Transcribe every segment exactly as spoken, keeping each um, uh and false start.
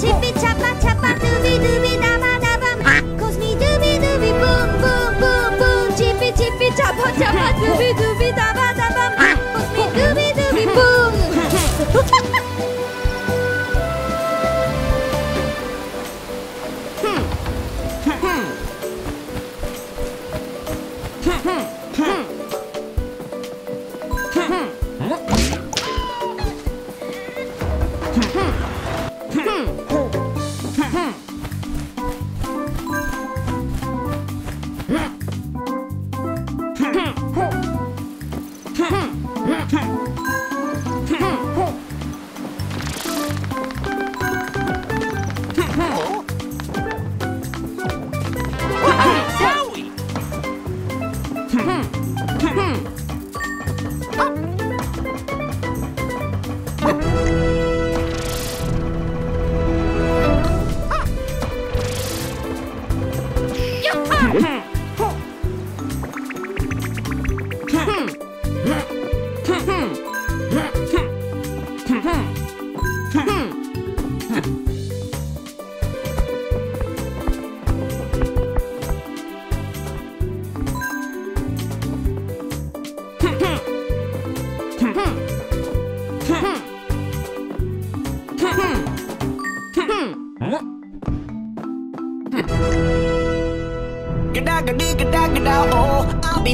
Chippy chappa chappa dooby dooby dabba dabba cause me dooby dooby boom boom boom boom. Chippy chippy chappa chappa dooby dooby dabba dabba cause me dooby dooby boom.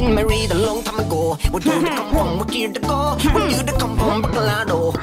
Married a long time ago. What do they come from? What did they go? What do they come from? Bacolado.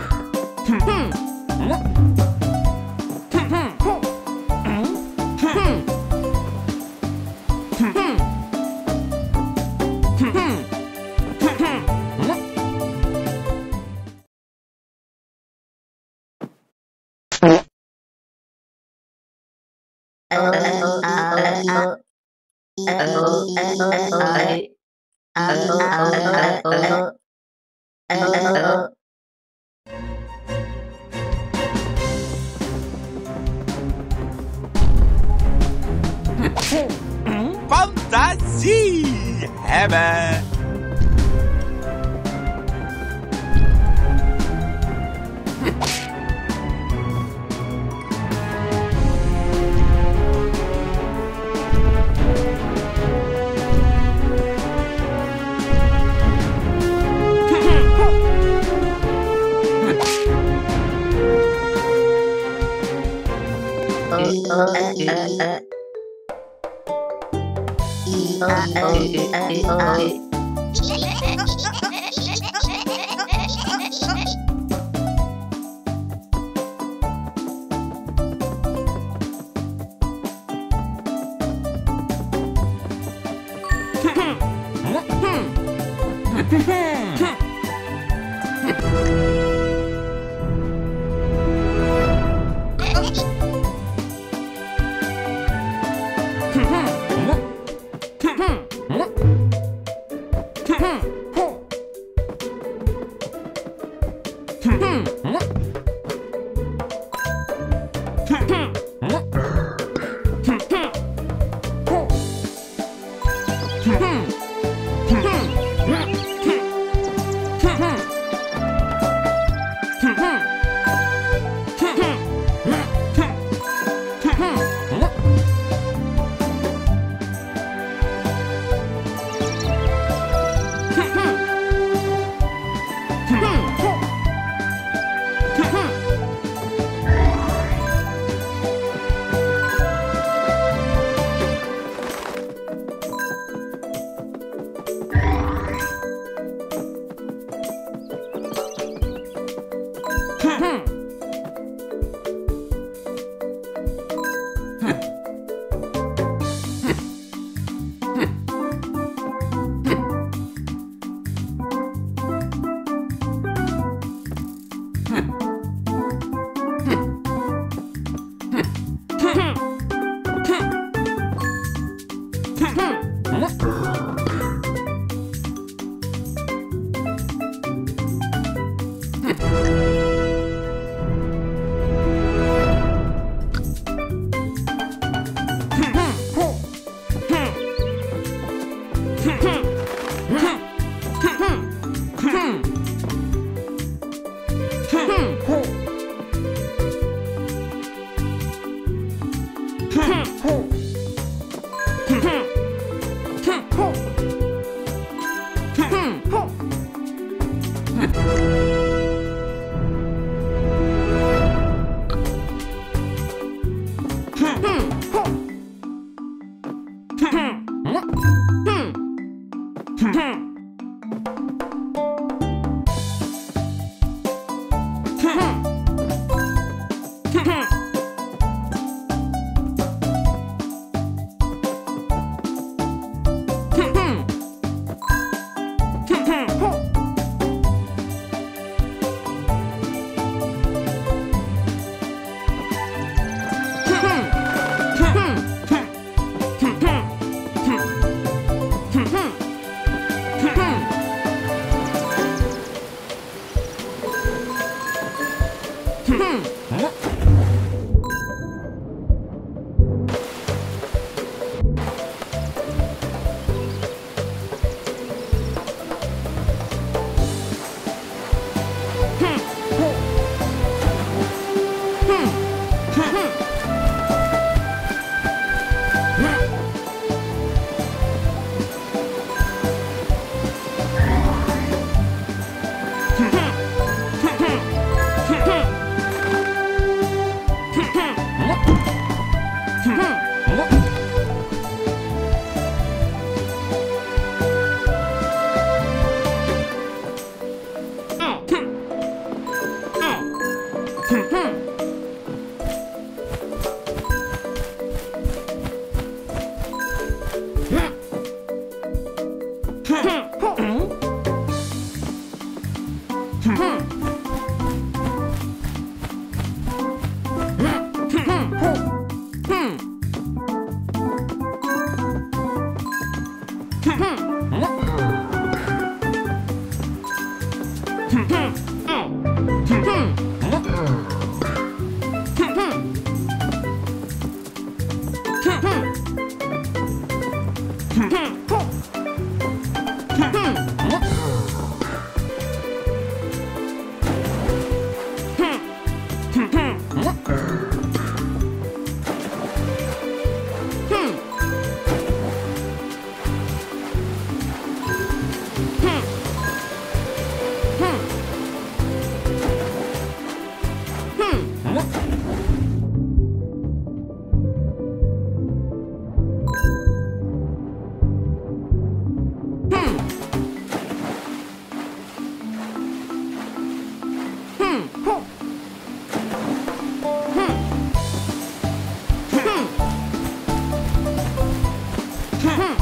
Hmm.